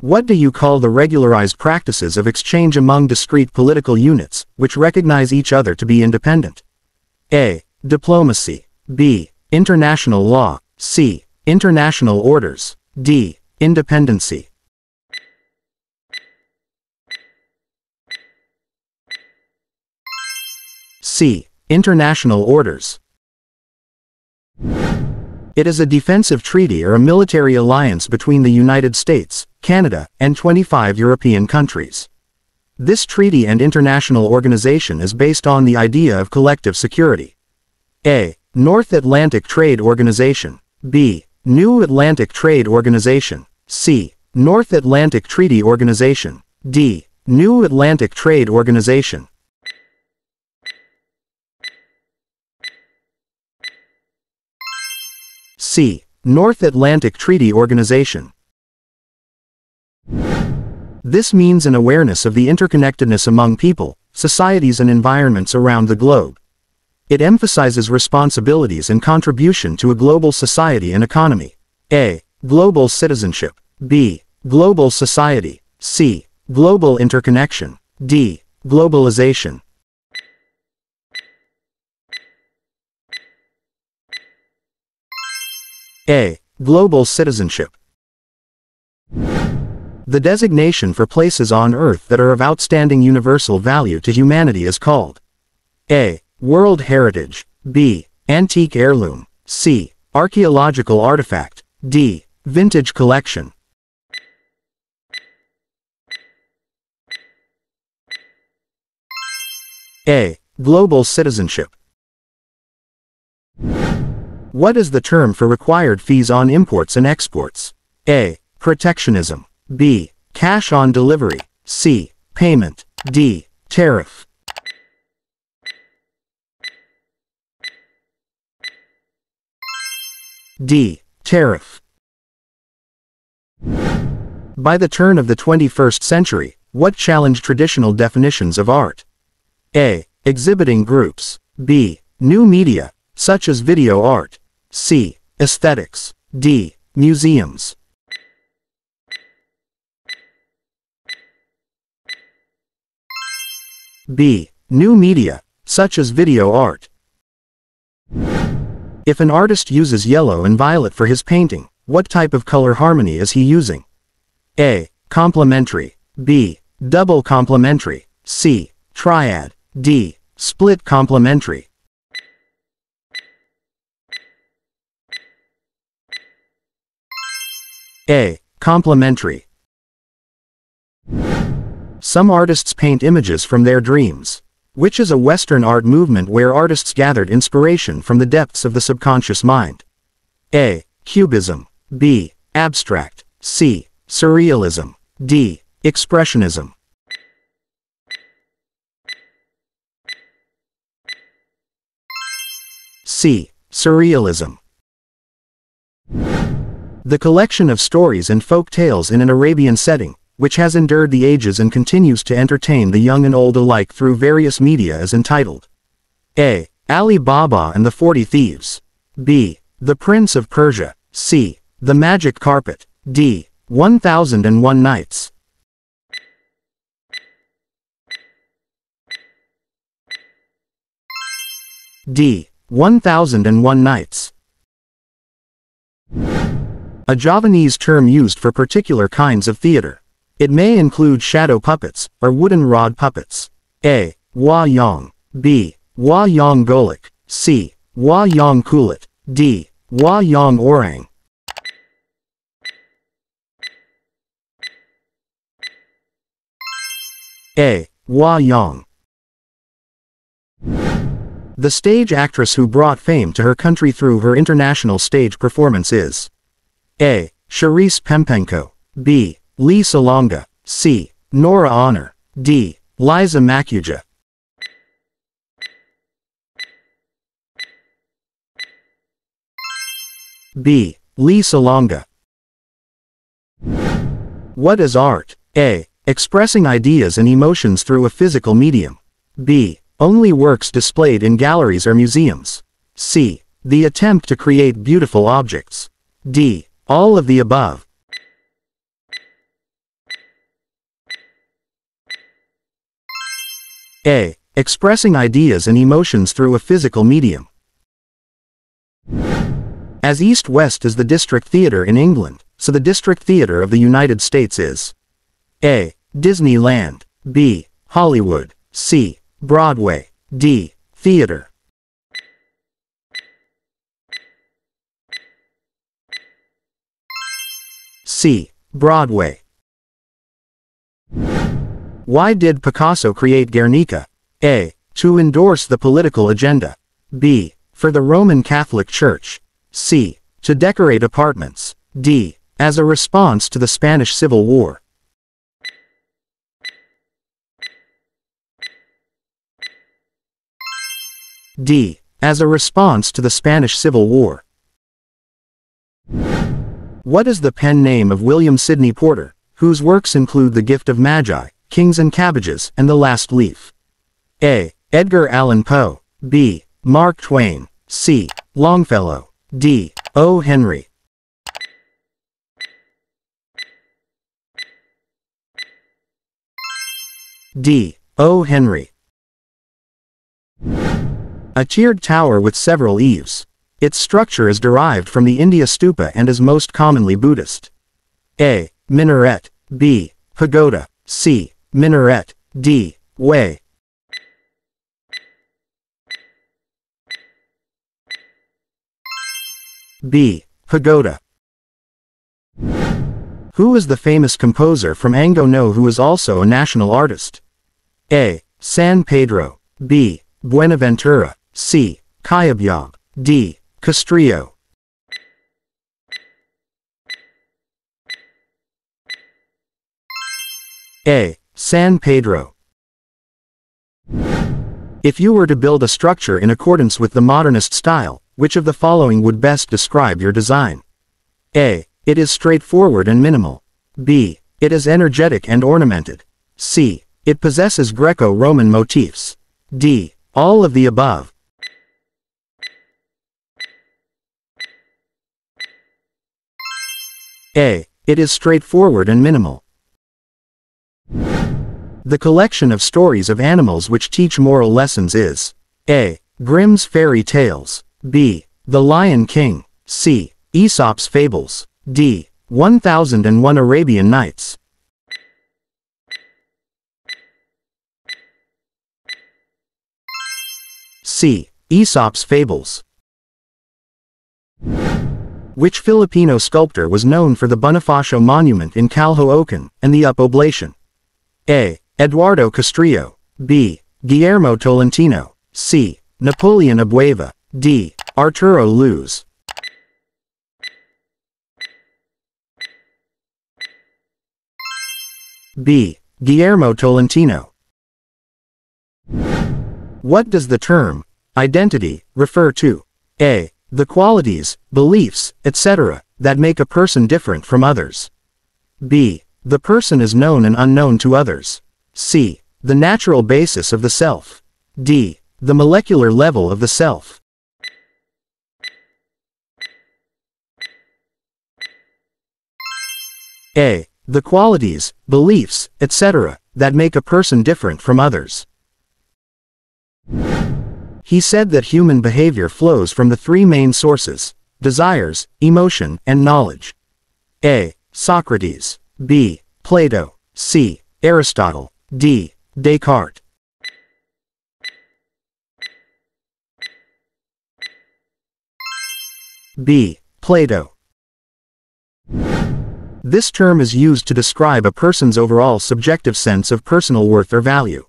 What do you call the regularized practices of exchange among discrete political units, which recognize each other to be independent? A. Diplomacy. B. International law. C. International orders. D. Independency. C. International orders. It is a defensive treaty or a military alliance between the United States, Canada, and twenty-five European countries. This treaty and international organization is based on the idea of collective security. A. North Atlantic Trade Organization. B. New Atlantic Trade Organization. C. North Atlantic Treaty Organization. D. New Atlantic Trade Organization. C. North Atlantic Treaty Organization. This means an awareness of the interconnectedness among people, societies and environments around the globe. It emphasizes responsibilities and contribution to a global society and economy. A. Global citizenship. B. Global society. C. Global interconnection. D. Globalization. A. Global citizenship. The designation for places on Earth that are of outstanding universal value to humanity is called A. World Heritage. B. Antique Heirloom. C. Archaeological Artifact. D. Vintage Collection. A. Global citizenship. What is the term for required fees on imports and exports? A. Protectionism. B. Cash on delivery. C. Payment. D. Tariff. D. Tariff. By the turn of the twenty-first century, what challenged traditional definitions of art? A. Exhibiting groups. B. New media, such as video art. C. Aesthetics. D. Museums. B. New media, such as video art. If an artist uses yellow and violet for his painting, what type of color harmony is he using? A. Complementary. B. Double complementary. C. Triad. D. Split complementary. A. Complementary. Some artists paint images from their dreams, which is a Western art movement where artists gathered inspiration from the depths of the subconscious mind. A. Cubism. B. Abstract. C. Surrealism. D. Expressionism. C. Surrealism. The collection of stories and folk tales in an Arabian setting, which has endured the ages and continues to entertain the young and old alike through various media, is entitled A. Ali Baba and the Forty Thieves. B. The Prince of Persia. C. The Magic Carpet. D. one thousand and one Nights. D. one thousand and one Nights. A Javanese term used for particular kinds of theater. It may include shadow puppets, or wooden rod puppets. A. Wah Yong. B. Wah Yong Golik. C. Wah Yong Kulit. D. Wah Yong Orang. A. Wah Yong. The stage actress who brought fame to her country through her international stage performance is A. Charisse Pempenko. B. Lea Salonga. C. Nora Honor. D. Liza Makuja. B. Lea Salonga. What is art? A. Expressing ideas and emotions through a physical medium. B. Only works displayed in galleries or museums. C. The attempt to create beautiful objects. D. All of the above. A. Expressing ideas and emotions through a physical medium. As East-West is the District Theatre in England, so the District Theatre of the United States is A. Disneyland. B. Hollywood. C. Broadway. D. Theater. C. Broadway. Why did Picasso create Guernica? A. To endorse the political agenda. B. For the Roman Catholic Church. C. To decorate apartments. D. As a response to the Spanish Civil War. D. As a response to the Spanish Civil War. What is the pen name of William Sidney Porter, whose works include The Gift of Magi, Kings and Cabbages, and The Last Leaf? A. Edgar Allan Poe. B. Mark Twain. C. Longfellow. D. O. Henry. D. O. Henry. A tiered tower with several eaves. Its structure is derived from the India stupa and is most commonly Buddhist. A. Minaret. B. Pagoda. C. Minaret. D. Way. B. Pagoda. Who is the famous composer from Angono who is also a national artist? A. San Pedro. B. Buenaventura. C. Kayabyab. D. Castrillo. A. San Pedro. If you were to build a structure in accordance with the modernist style, which of the following would best describe your design? A. It is straightforward and minimal. B. It is energetic and ornamented. C. It possesses Greco-Roman motifs. D. All of the above. A. It is straightforward and minimal. The collection of stories of animals which teach moral lessons is A. Grimm's Fairy Tales. B. The Lion King. C. Aesop's Fables. D. one thousand and one Arabian Nights. C. Aesop's Fables. Which Filipino sculptor was known for the Bonifacio Monument in Calhoocan and the Up Oblation? A. Eduardo Castrillo. B. Guillermo Tolentino. C. Napoleon Abueva. D. Arturo Luz. B. Guillermo Tolentino. What does the term identity refer to? A. The qualities, beliefs, et cetera, that make a person different from others. B. The person is known and unknown to others. C. The natural basis of the self. D. The molecular level of the self. A. The qualities, beliefs, et cetera, that make a person different from others. He said that human behavior flows from the three main sources: desires, emotion, and knowledge. A. Socrates. B. Plato. C. Aristotle. D. Descartes. B. Plato. This term is used to describe a person's overall subjective sense of personal worth or value.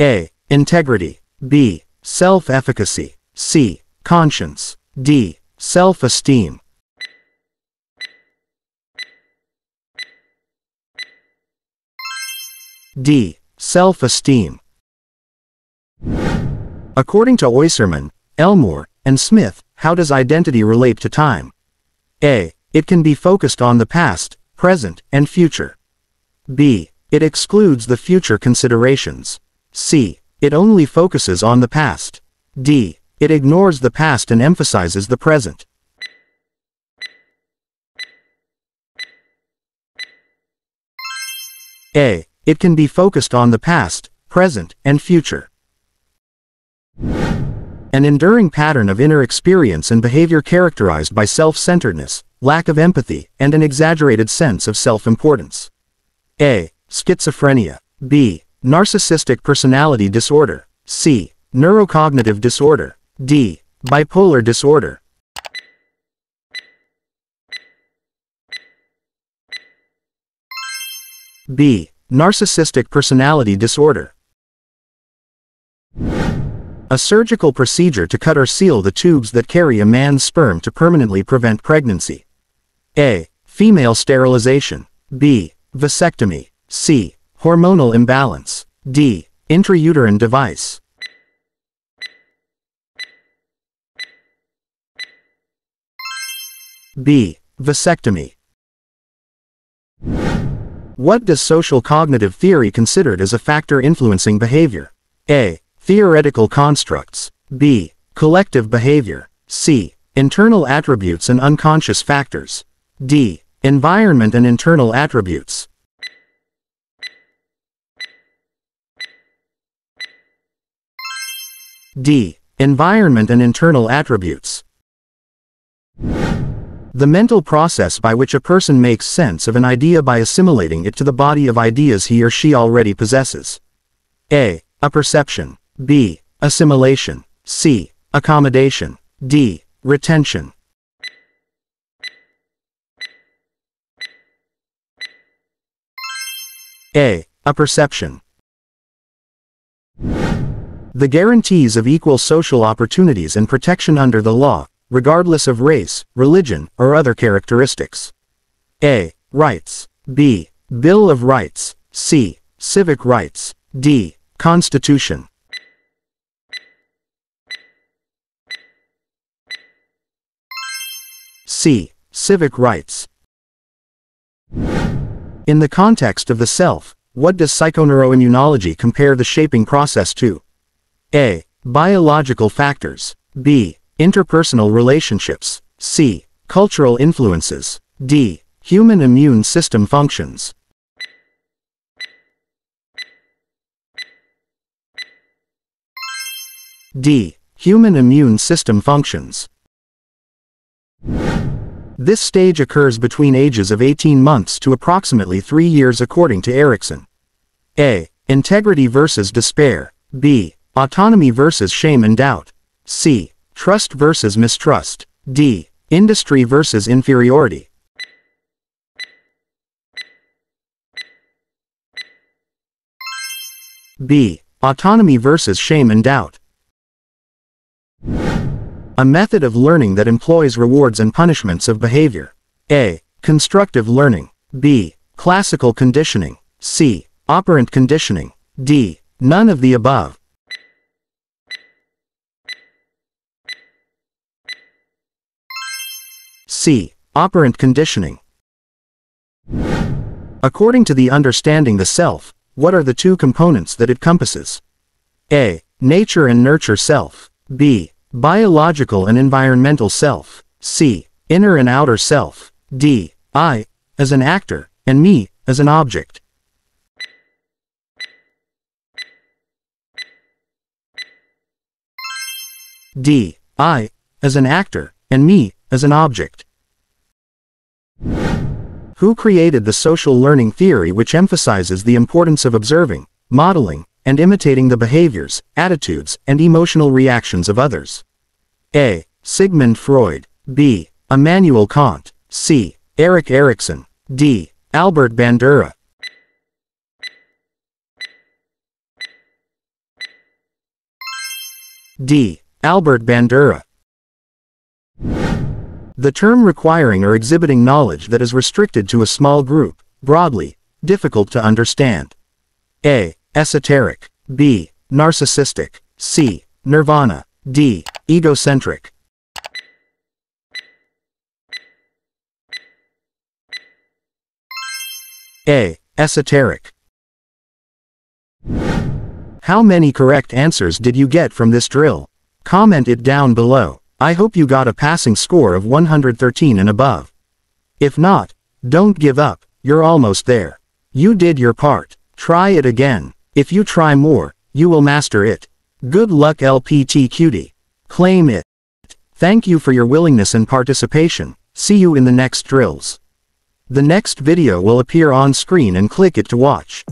A. Integrity. B. Self-efficacy. C. Conscience. D. Self-esteem. D. Self-esteem. According to Oyserman, Elmore, and Smith, how does identity relate to time? A. It can be focused on the past, present, and future. B. It excludes the future considerations. C. It only focuses on the past. D. It ignores the past and emphasizes the present. A. It can be focused on the past, present, and future. An enduring pattern of inner experience and behavior characterized by self-centeredness, lack of empathy, and an exaggerated sense of self-importance. A. Schizophrenia. B. Narcissistic personality disorder. C. Neurocognitive disorder. D. Bipolar disorder. B. Narcissistic personality disorder. A surgical procedure to cut or seal the tubes that carry a man's sperm to permanently prevent pregnancy. A. Female sterilization. B. Vasectomy. C. Hormonal imbalance. D. Intrauterine device. B. Vasectomy. What does social cognitive theory considered as a factor influencing behavior? A. Theoretical constructs. B. Collective behavior. C. Internal attributes and unconscious factors. D. Environment and internal attributes. D. Environment and internal attributes. The mental process by which a person makes sense of an idea by assimilating it to the body of ideas he or she already possesses. A. Apperception. B. Assimilation. C. Accommodation. D. Retention. A. Apperception. The guarantees of equal social opportunities and protection under the law, regardless of race, religion, or other characteristics. A. Rights. B. Bill of Rights. C. Civic Rights. D. Constitution. C. Civic rights. In the context of the self, what does psychoneuroimmunology compare the shaping process to? A. Biological factors. B. Interpersonal relationships. C. Cultural influences. D. Human immune system functions. D. Human immune system functions. This stage occurs between ages of eighteen months to approximately three years according to Erickson. A. Integrity versus despair. B. Autonomy versus shame and doubt. C. Trust versus mistrust. D. Industry versus inferiority. B. Autonomy versus shame and doubt. A method of learning that employs rewards and punishments of behavior. A. Constructive learning. B. Classical conditioning. C. Operant conditioning. D. None of the above. C. Operant conditioning. According to the understanding the self, what are the two components that it compasses? A. Nature and nurture self. B. Biological and environmental self. C. Inner and outer self. D. I, as an actor, and me, as an object. D. I, as an actor, and me, as an object. Who created the social learning theory which emphasizes the importance of observing, modeling, and imitating the behaviors, attitudes, and emotional reactions of others? A. Sigmund Freud. B. Immanuel Kant. C. Erik Erikson. D. Albert Bandura. D. Albert Bandura. The term requiring or exhibiting knowledge that is restricted to a small group, broadly, difficult to understand. A. Esoteric. B. Narcissistic. C. Nirvana. D. Egocentric. A. Esoteric. How many correct answers did you get from this drill? Comment it down below. I hope you got a passing score of one hundred thirteen and above. If not, don't give up, you're almost there. You did your part. Try it again. If you try more, you will master it. Good luck, L P T cutie. Claim it. Thank you for your willingness and participation. See you in the next drills. The next video will appear on screen and click it to watch.